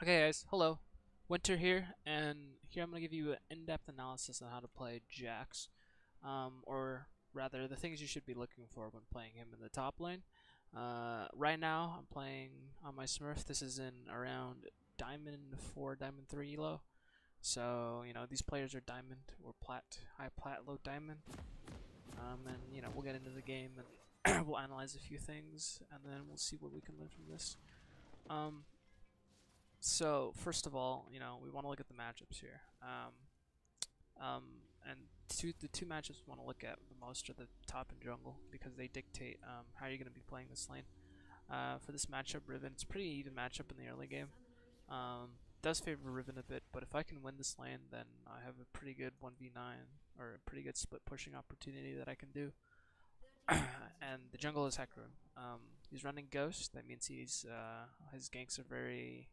Okay guys, hello, Winter here, and here I'm going to give you an in-depth analysis on how to play Jax, or rather the things you should be looking for when playing him in the top lane. Right now I'm playing on my Smurf. This is in around Diamond 4, Diamond 3 elo, so you know these players are Diamond or Plat, high Plat, low Diamond, and you know we'll get into the game and we'll analyze a few things and then we'll see what we can learn from this. So first of all, you know, we want to look at the matchups here, and the two matchups we want to look at the most are the top and jungle, because they dictate how you're going to be playing this lane. For this matchup, Riven, it's a pretty even matchup in the early game. Does favor Riven a bit, but if I can win this lane, then I have a pretty good 1v9 or a pretty good split pushing opportunity that I can do. And the jungle is Hecarim. He's running Ghost. That means he's his ganks are very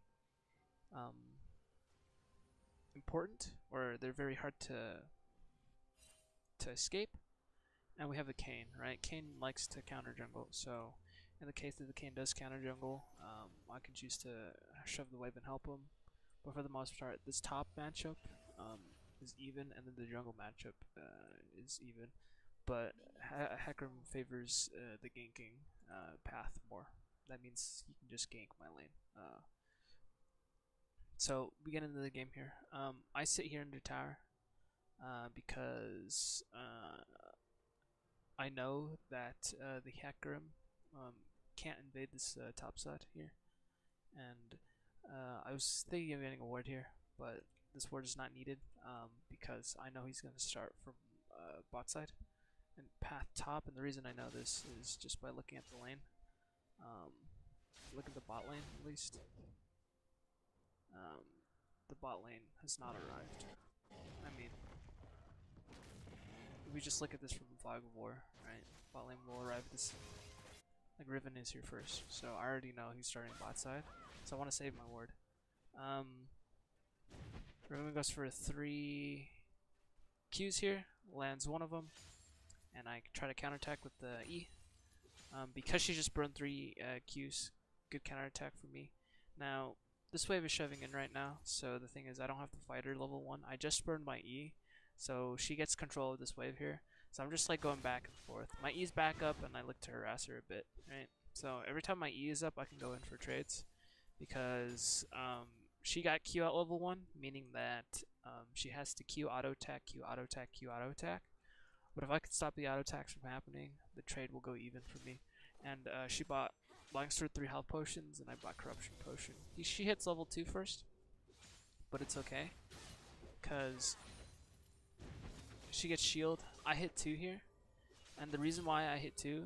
important, or they're very hard to escape. And we have the Kayn, right? Kayn likes to counter jungle, so in the case that the Kayn does counter jungle, I can choose to shove the wave and help him. But for the most part, this top matchup is even, and then the jungle matchup is even. But Hecarim favors the ganking path more. That means he can just gank my lane. So we get into the game here. I sit here under tower because I know that the Hecarim can't invade this top side here, and I was thinking of getting a ward here, but this ward is not needed because I know he's going to start from bot side and path top, and the reason I know this is just by looking at the lane, look at the bot lane at least. The bot lane has not arrived. I mean, if we just look at this from the fog of war, right? Bot lane will arrive at this. Like, Riven is here first, so I already know he's starting bot side, so I want to save my ward. Riven goes for 3 Qs here, lands one of them, and I try to counterattack with the E. Because she just burned 3 Qs, good counterattack for me. Now, this wave is shoving in right now, so the thing is I don't have to fight her level 1. I just burned my E, so she gets control of this wave here. So I'm just like going back and forth. My E's back up and I look to harass her a bit, right? So every time my E is up I can go in for trades, because she got Q at level 1, meaning that she has to Q auto attack, Q auto attack, Q auto attack. But if I could stop the auto attacks from happening, the trade will go even for me. And she bought Langster 3 health potions, and I bought corruption potion. She hits level 2 first, but it's okay, because she gets shield. I hit 2 here, and the reason why I hit 2,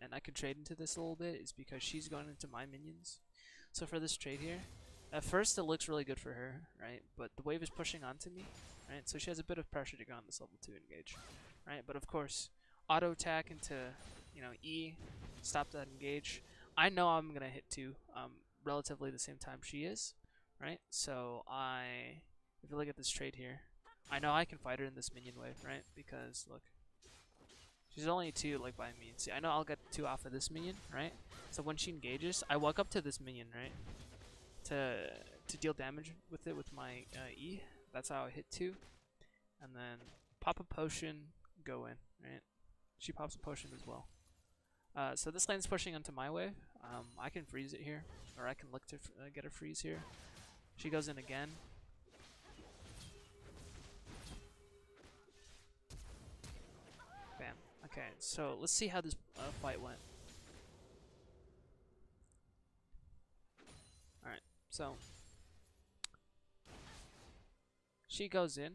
and I could trade into this a little bit, is because she's going into my minions. So for this trade here, at first it looks really good for her, right? But the wave is pushing onto me, right? So she has a bit of pressure to go on this level 2 engage, right? But of course, auto attack into, you know, E, stop that engage. I know I'm going to hit 2 relatively the same time she is, right? So if you look at this trade here, I know I can fight her in this minion wave, right? Because, look, she's only 2, like, by me. See, I know I'll get 2 off of this minion, right? So when she engages, I walk up to this minion, right? To deal damage with it with my E. That's how I hit 2. And then pop a potion, go in, right? She pops a potion as well. So this lane's pushing onto my wave. I can freeze it here, or I can look to get a freeze here. She goes in again. Bam. Okay, so let's see how this fight went. Alright, so she goes in.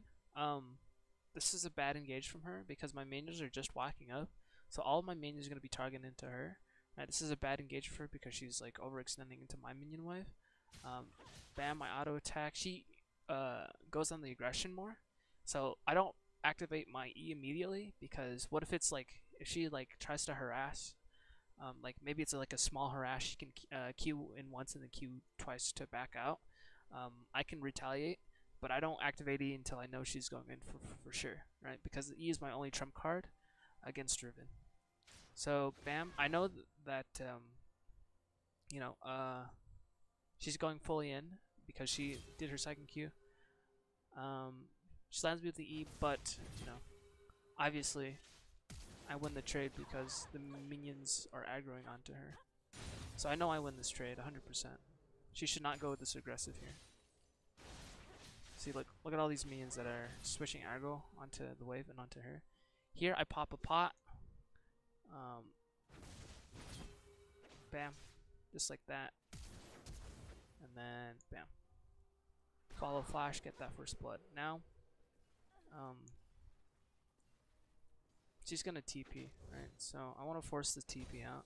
This is a bad engage from her because my minions are just walking up. So all of my minions are going to be targeted into her. Right, this is a bad engage for her because she's like overextending into my minion wave. Bam, my auto attack. She goes on the aggression more. So I don't activate my E immediately, because what if it's like, if she like tries to harass, like maybe it's like a small harass, she can Q in once and then Q twice to back out. I can retaliate, but I don't activate E until I know she's going in for sure, right? Because E is my only trump card against Draven. So bam, I know that she's going fully in, because she did her second Q. She lands me with the E, but, you know, obviously, I win the trade because the minions are aggroing onto her. So I know I win this trade, 100%. She should not go this aggressive here. See, look at all these minions that are switching aggro onto the wave and onto her. Here, I pop a pot. Bam. Just like that. And then, bam. Follow flash, get that first blood. Now, she's gonna TP, right? So I wanna force the TP out.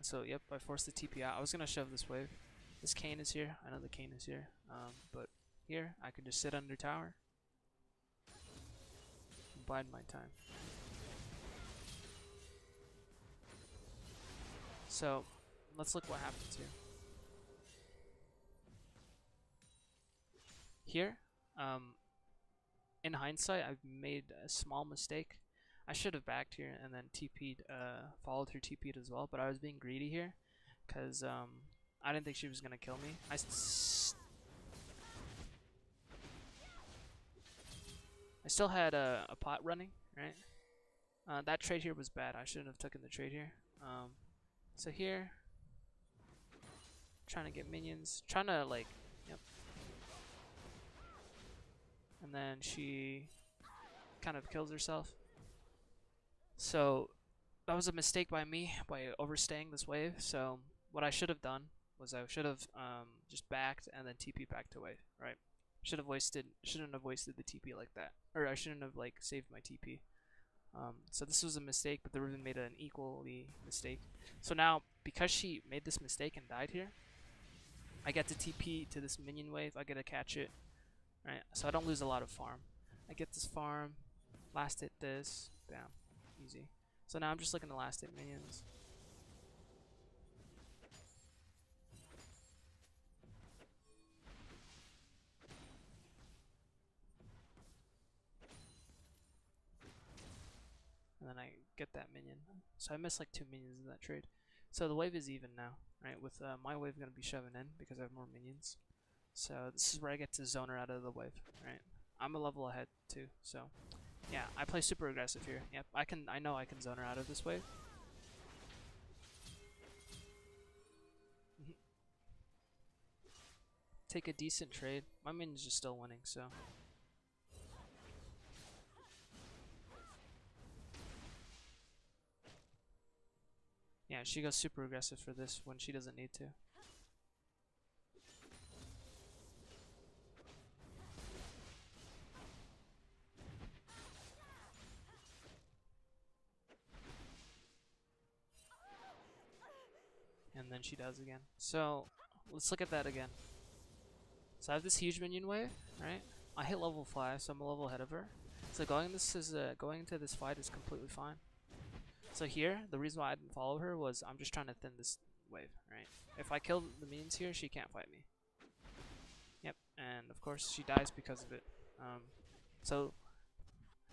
So yep, I forced the TP out. I was gonna shove this wave. This Kayn is here. I know the Kayn is here. But here, I can just sit under tower. And bide my time. So, let's look what happens here. Here, in hindsight, I've made a small mistake. I should have backed here and then TP'd, followed her TP'd as well, but I was being greedy here because I didn't think she was going to kill me. I still had a pot running, right? That trade here was bad. I shouldn't have taken the trade here. So here, trying to get minions, trying to like, yep. And then she kind of kills herself. So that was a mistake by me, by overstaying this wave. So what I should have done was I should have just backed and then TP back to wave, right? Shouldn't have wasted the TP like that, or I shouldn't have like saved my TP. So this was a mistake, but the Riven made an equally mistake. So now, because she made this mistake and died here, I get to TP to this minion wave. I get to catch it, right? So I don't lose a lot of farm. I get this farm, last hit this, bam. Easy. So now I'm just looking to last hit minions. And then I get that minion. So I missed like two minions in that trade. So the wave is even now, right? With my wave going to be shoving in because I have more minions. So this is where I get to zone her out of the wave, right? I'm a level ahead too, so... Yeah, I play super aggressive here. Yep, I know I can zone her out of this wave. Take a decent trade. My minions are still winning, so. Yeah, she goes super aggressive for this when she doesn't need to. And then she does again. So let's look at that again. So I have this huge minion wave, right? I hit level 5, so I'm a level ahead of her. So going into this fight is completely fine. So here, the reason why I didn't follow her was I'm just trying to thin this wave, right? If I kill the minions here, she can't fight me. Yep, and of course she dies because of it. So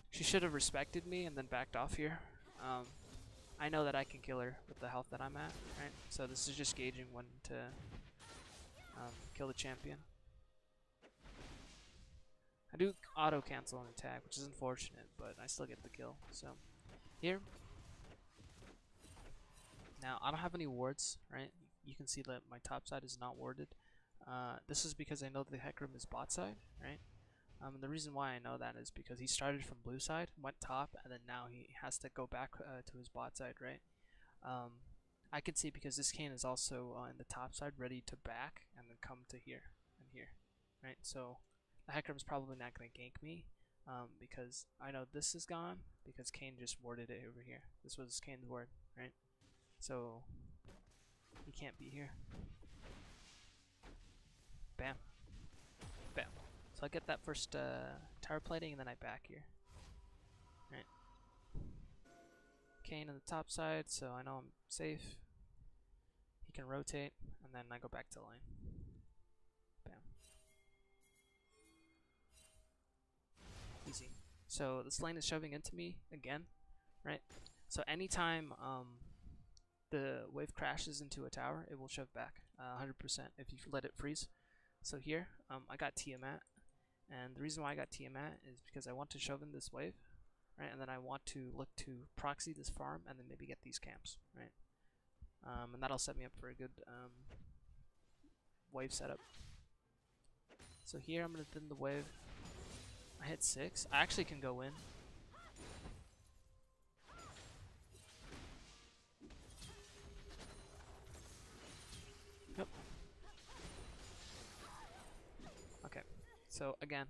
she should have respected me and then backed off here. I know that I can kill her with the health that I'm at, right? So this is just gauging when to kill the champion. I do auto-cancel an attack, which is unfortunate, but I still get the kill. So here, now I don't have any wards, right? You can see that my top side is not warded. This is because I know the Hecarim is bot side, right? And the reason why I know that is because he started from blue side, went top, and then now he has to go back to his bot side, right? I can see because this Kayn is also in the top side, ready to back, and then come to here, and here, right? So the Hecarim's probably not going to gank me, because I know this is gone, because Kayn just warded it over here. This was Kayn's ward, right? So he can't be here. Bam. Bam. So I get that first tower plating and then I back here. Right. Kayn on the top side, so I know I'm safe. He can rotate, and then I go back to lane. Bam. Easy. So this lane is shoving into me again, right? So anytime the wave crashes into a tower, it will shove back 100% if you let it freeze. So here, I got Tiamat, and the reason why I got Tiamat is because I want to shove in this wave, right? And then I want to look to proxy this farm and then maybe get these camps, right? And that'll set me up for a good wave setup. So here I'm gonna thin the wave. I hit 6. I actually can go in. Yep. Okay. So again,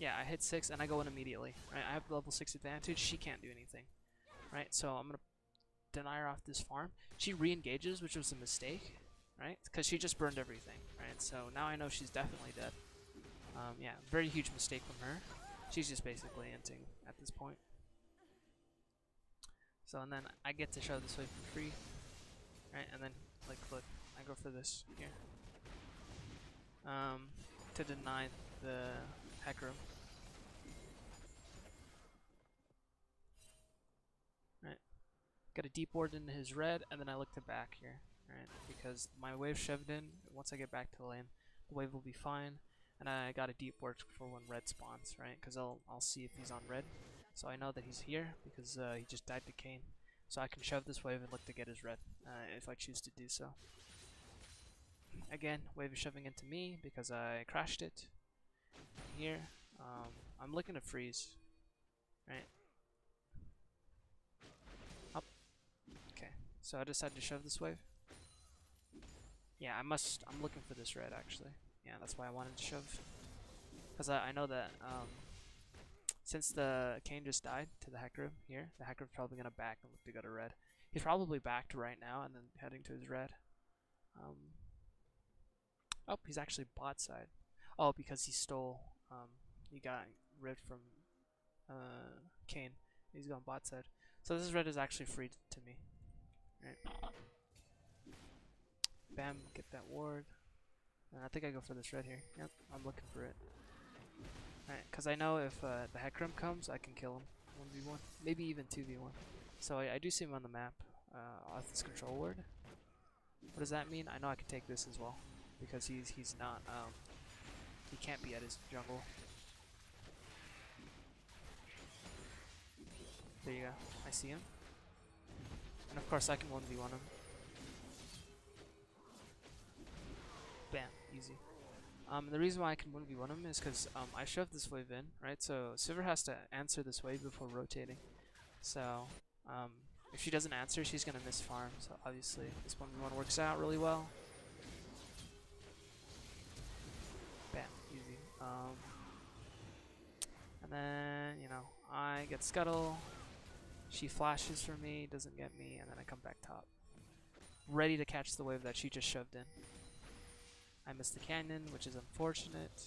yeah, I hit 6 and I go in immediately. Right? I have the level 6 advantage. She can't do anything, right? So I'm gonna deny her off this farm. She re-engages, which was a mistake. Right, because she just burned everything, right? So now I know she's definitely dead. Yeah, very huge mistake from her. She's just basically inting at this point. So, and then I get to show this way for free, right? And then, like, look, I go for this here to deny the Hecarim. Right, got a deep ward into his red, and then I look to back here. Right, because my wave shoved in, once I get back to the lane, the wave will be fine, and I got a deep ward for when red spawns, right? Because I'll see if he's on red, so I know that he's here because he just died to Kayn, so I can shove this wave and look to get his red if I choose to do so. Again, wave is shoving into me because I crashed it. Here, I'm looking to freeze, right? Up. Okay, so I decided to shove this wave. Yeah, I'm looking for this red, actually. Yeah, that's why I wanted to shove. Because I know that since the Kayn just died to the Hecarim here, the Hecarim's probably going to back and look to go to red. He's probably backed right now and then heading to his red. Oh, he's actually bot side. Oh, because he stole, he got red from Kayn. He's going bot side. So this red is actually free to me. Right. Bam, get that ward. And I think I go for this red here. Yep, I'm looking for it. Alright, because I know if the Hecarim comes, I can kill him. 1v1, maybe even 2v1. So I do see him on the map off this control ward. What does that mean? I know I can take this as well. Because he's not, he can't be at his jungle. There you go, I see him. And of course I can 1v1 him. Bam, easy. The reason why I can 1v1 him is because I shoved this wave in, right? So Sivir has to answer this wave before rotating. So if she doesn't answer, she's going to miss farm. So obviously this 1v1 works out really well. Bam, easy. And then, you know, I get Scuttle. She flashes for me, doesn't get me, and then I come back top. Ready to catch the wave that she just shoved in. I missed the cannon, which is unfortunate,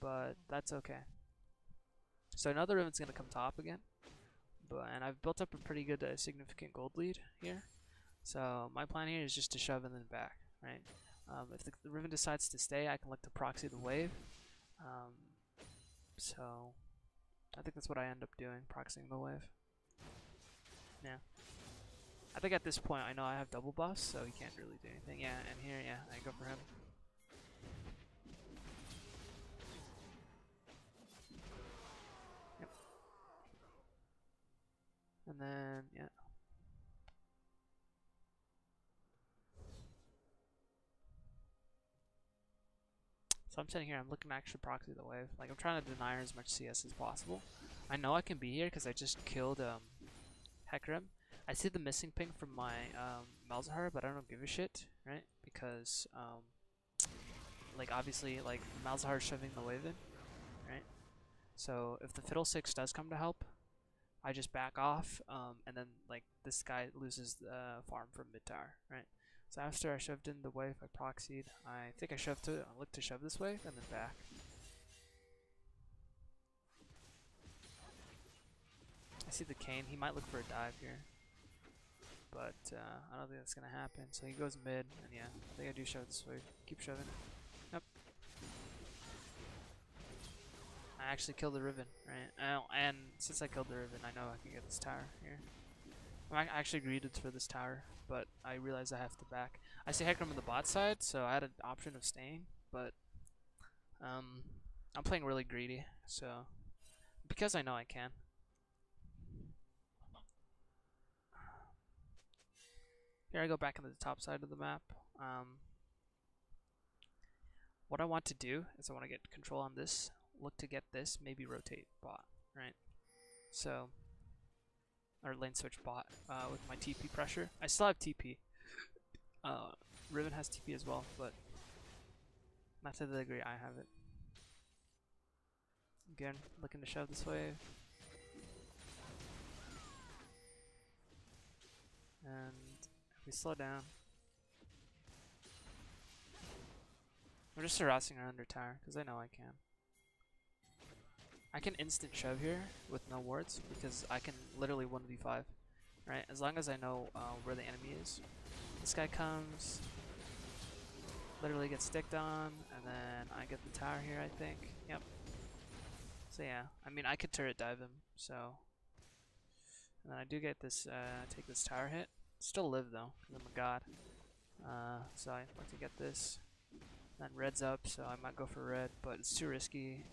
but that's okay. So another Riven's gonna come top again, and I've built up a pretty good significant gold lead here. So my plan here is just to shove and then back, right? If the Riven decides to stay, I can look to proxy the wave. So I think that's what I end up doing, proxying the wave. Yeah. I think at this point I know I have double buffs, so he can't really do anything. Yeah, and here, yeah, I go for him. Yep. And then, yeah. So I'm sitting here, I'm looking to actually proxy the wave. Like, I'm trying to deny her as much CS as possible. I know I can be here because I just killed Hecarim. I see the missing ping from my Malzahar, but I don't give a shit, right? Because, like, obviously, like, Malzahar is shoving the wave in, right? So if the Fiddlesticks does come to help, I just back off, and then, like, this guy loses the farm from mid-tower, right? So after I shoved in the wave, I proxied. I think I shoved to, I looked to shove this wave, and then back. I see the Kayn. He might look for a dive here. But I don't think that's gonna happen. So he goes mid, and yeah, I think I do shove this way. Keep shoving. Yep. I actually killed the Riven, right? And since I killed the Riven, I know I can get this tower here. I actually greeted for this tower, but I realized I have to back. I see Hecarim on the bot side, so I had an option of staying, but I'm playing really greedy, so because I know I can. Here I go back into the top side of the map. What I want to do is I want to get control on this, look to get this, maybe rotate bot, right? So, or lane switch bot with my TP pressure. I still have TP. Riven has TP as well, but not to the degree I have it. Again, looking to shove this wave. And if we slow down, I'm just harassing her under tower because I know I can. I can instant shove here with no wards because I can literally 1v5, right? As long as I know where the enemy is. This guy comes, literally gets sticked on, and then I get the tower here, I think. Yep. So yeah, I mean, I could turret dive him, so. And then I do get this, take this tower hit. Still live though, because I'm a god. So I like to get this. Then red's up, so I might go for red, but it's too risky.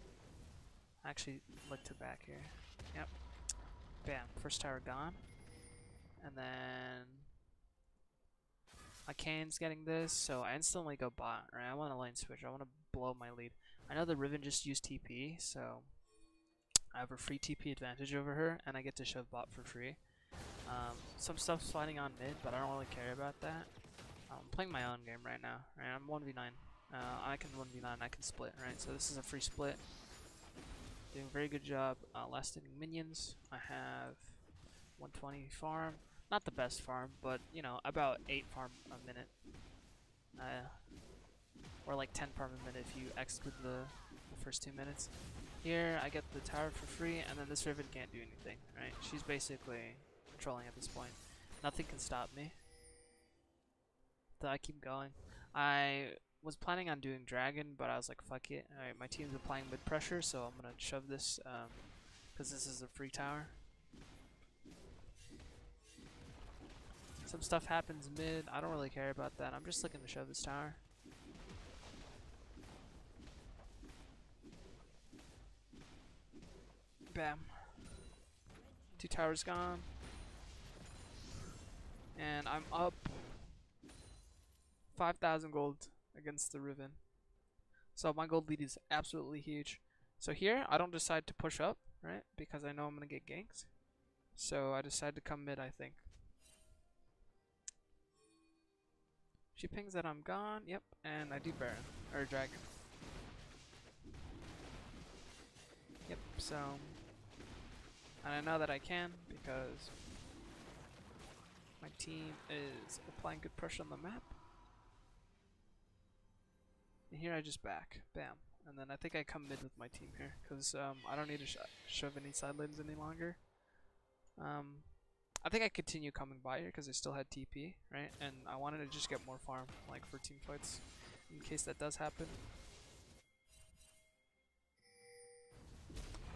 Actually, look to back here. Yep. Bam. First tower gone. And then my Kayn's getting this, so I instantly go bot, right? I want a lane switch. I want to blow my lead. I know that Riven just used TP, so I have a free TP advantage over her, and I get to shove bot for free. Some stuff's sliding on mid, but I don't really care about that. I'm playing my own game right now, right? I'm 1v9. I can 1v9, I can split, right? So this is a free split. Doing a very good job last inning minions. I have 120 farm, not the best farm, but you know, about 8 farm a minute, or like 10 farm a minute if you exclude the first 2 minutes. Here I get the tower for free, and then this Riven can't do anything, right? She's basically controlling at this point. Nothing can stop me. So I keep going. I was planning on doing dragon, but I was like, fuck it. Alright, my team's applying mid pressure, so I'm gonna shove this because this is a free tower. Some stuff happens mid. I don't really care about that. I'm just looking to shove this tower. Bam. 2 towers gone. And I'm up 5,000 gold against the Riven. So my gold lead is absolutely huge. So here, I don't decide to push up, right? Because I know I'm going to get ganked. So I decide to come mid, I think. She pings that I'm gone, yep, and I do Baron, or Dragon. Yep, so, and I know that I can because my team is applying good pressure on the map. And here I just back, bam, and then I think I come mid with my team here because I don't need to shove any side lanes any longer. I think I continue coming by here because I still had TP, right? And I wanted to just get more farm, like for team fights, in case that does happen.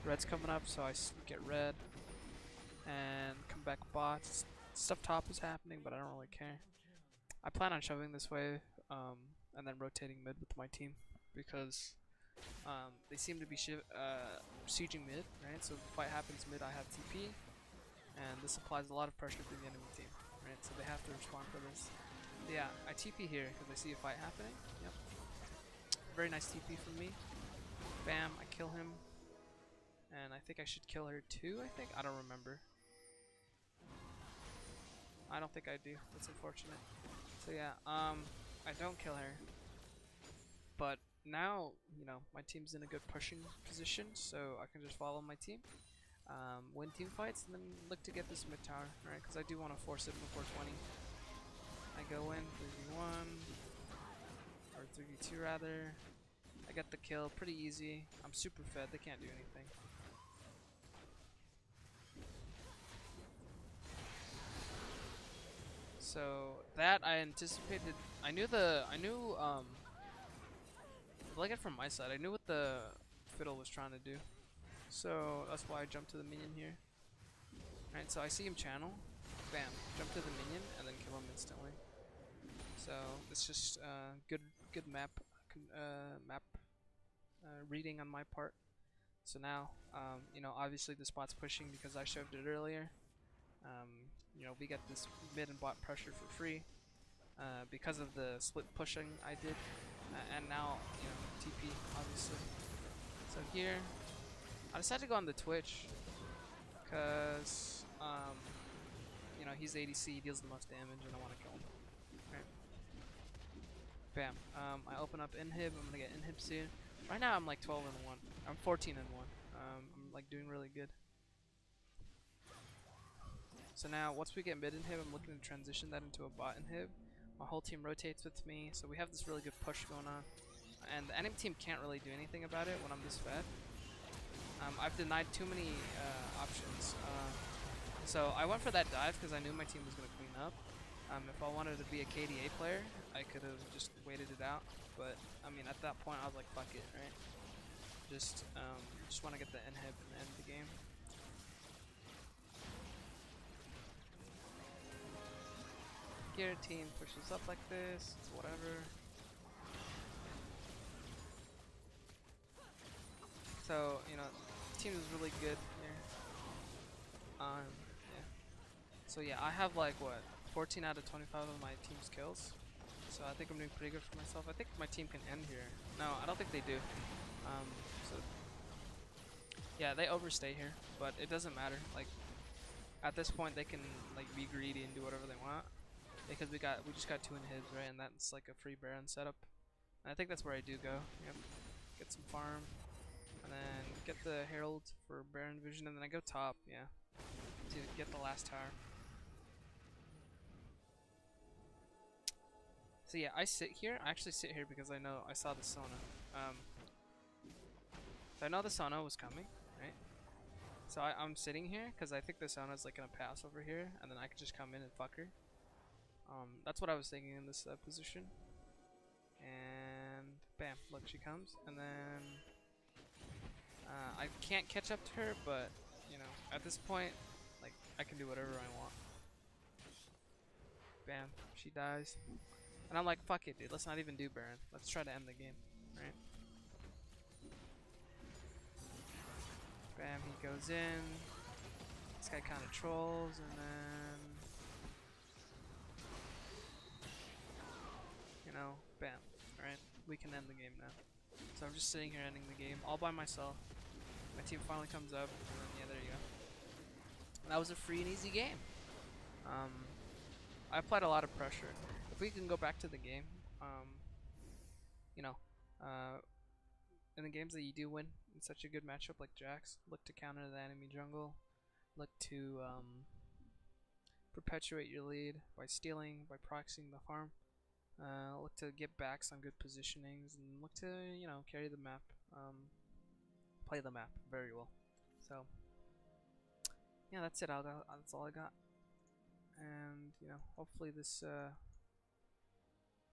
Red's coming up, so I get red and come back bot. Stuff top is happening, but I don't really care. I plan on shoving this wave. And then rotating mid with my team because they seem to be sieging mid, right? So if the fight happens mid, I have TP, and this applies a lot of pressure to the enemy team, right? So they have to respond for this. But yeah, I TP here because I see a fight happening. Yep. Very nice TP from me. Bam, I kill him. And I think I should kill her too, I think? I don't remember. I don't think I do. That's unfortunate. So yeah, I don't kill her, but now, you know, my team's in a good pushing position, so I can just follow my team, win team fights, and then look to get this mid tower, right? Because I do want to force it before 20. I go in 3v1, or 3v2 rather. I got the kill, pretty easy. I'm super fed, they can't do anything. So that I anticipated. I like it from my side. I knew what the Fiddle was trying to do, so that's why I jumped to the minion here. All right, so I see him channel, bam, jump to the minion and then kill him instantly. So it's just good map reading on my part. So now, you know, obviously the bot's pushing because I shoved it earlier. You know, we get this mid and bot pressure for free because of the split pushing I did, and now, you know, TP obviously. So here, I decided to go on the Twitch because, you know, he's ADC, he deals the most damage, and I want to kill him. Right. Bam. I open up inhib. I'm gonna get inhib soon. Right now I'm like 12-1. I'm 14-1. I'm like doing really good. So now once we get mid inhib, I'm looking to transition that into a bot inhib. My whole team rotates with me, so we have this really good push going on. And the enemy team can't really do anything about it when I'm this fed. I've denied too many options. So I went for that dive because I knew my team was gonna clean up. If I wanted to be a KDA player, I could have just waited it out, but I mean, at that point, I was like, fuck it, right? Just want to get the inhib and end the game. Gear team pushes up like this, it's whatever. So, you know, the team is really good here. Yeah. So yeah, I have like, what? 14 out of 25 of my team's kills, so I think I'm doing pretty good for myself. I think my team can end here. No, I don't think they do. So yeah, they overstay here, but it doesn't matter. Like at this point, they can like be greedy and do whatever they want because we just got two inhibs, right? And that's like a free Baron setup. And I think that's where I do go. Yep, get some farm, and then get the Herald for Baron vision, and then I go top. Yeah, to get the last tower. So yeah, I sit here. I actually sit here because I know I saw the Sona. So I know the Sona was coming, right? So I'm sitting here because I think the Sona's like gonna pass over here, and then I could just come in and fuck her. That's what I was thinking in this position. And bam! Look, she comes, and then I can't catch up to her, but you know, at this point, like I can do whatever I want. Bam! She dies. And I'm like, fuck it, dude, let's not even do Baron. Let's try to end the game, right? Bam, he goes in. This guy kind of trolls, and then... You know, bam, alright? We can end the game now. So I'm just sitting here ending the game, all by myself. My team finally comes up, and then, yeah, there you go. That was a free and easy game. I applied a lot of pressure. If we can go back to the game, you know, in the games that you do win in such a good matchup like Jax, look to counter the enemy jungle, look to perpetuate your lead by stealing, by proxying the farm, look to get back some good positionings, and look to, you know, carry the map, play the map very well. So, yeah, that's it. That's all I got. And, you know, hopefully this